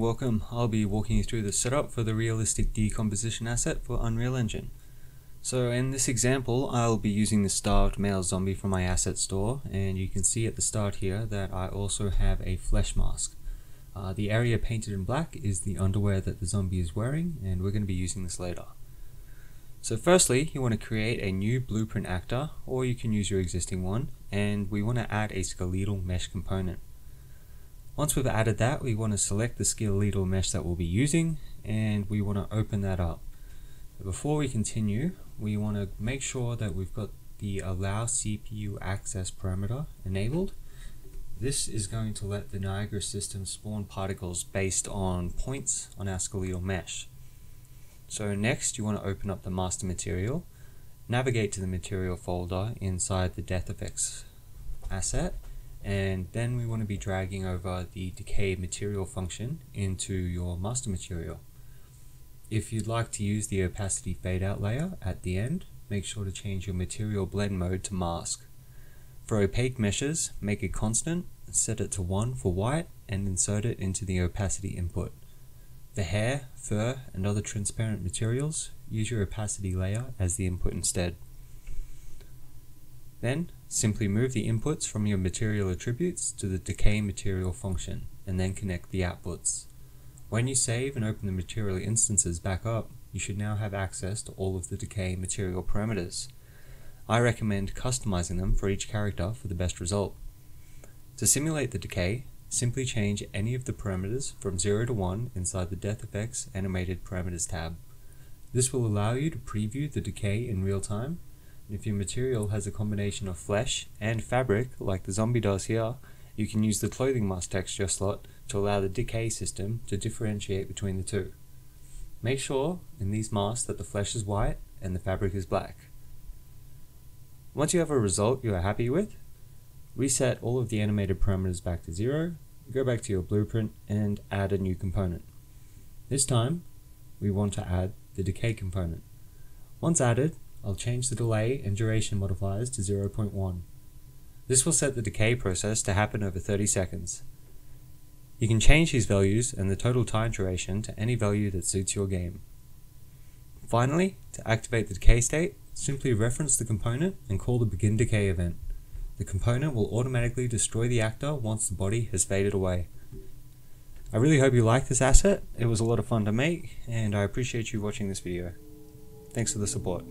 and welcome. I'll be walking you through the setup for the realistic decomposition asset for Unreal Engine. So in this example, I'll be using the starved male zombie from my asset store, and you can see at the start here that I also have a flesh mask. The area painted in black is the underwear that the zombie is wearing, and we're going to be using this later. So firstly, you want to create a new blueprint actor, or you can use your existing one, and we want to add a skeletal mesh component. Once we've added that, we want to select the skeletal mesh that we'll be using, and we want to open that up. Before we continue, we want to make sure that we've got the allow CPU access parameter enabled. This is going to let the Niagara system spawn particles based on points on our skeletal mesh. So next, you want to open up the master material, navigate to the material folder inside the DeathFX asset, and then we want to be dragging over the decay material function into your master material. If you'd like to use the opacity fade-out layer at the end, make sure to change your material blend mode to mask. For opaque meshes, make a constant, set it to 1 for white, and insert it into the opacity input. The hair, fur, and other transparent materials, use your opacity layer as the input instead. Then, simply move the inputs from your material attributes to the decay material function, and then connect the outputs. When you save and open the material instances back up, you should now have access to all of the decay material parameters. I recommend customizing them for each character for the best result. To simulate the decay, simply change any of the parameters from 0 to 1 inside the DeathFX Animated Parameters tab. This will allow you to preview the decay in real time, and if your material has a combination of flesh and fabric, like the zombie does here, you can use the clothing mask texture slot to allow the decay system to differentiate between the two. Make sure in these masks that the flesh is white and the fabric is black. Once you have a result you are happy with, reset all of the animated parameters back to 0, go back to your blueprint and add a new component. This time, we want to add the decay component. Once added, I'll change the delay and duration modifiers to 0.1. This will set the decay process to happen over 30 seconds. You can change these values and the total time duration to any value that suits your game. Finally, to activate the decay state, simply reference the component and call the begin decay event. The component will automatically destroy the actor once the body has faded away. I really hope you like this asset. It was a lot of fun to make, and I appreciate you watching this video. Thanks for the support.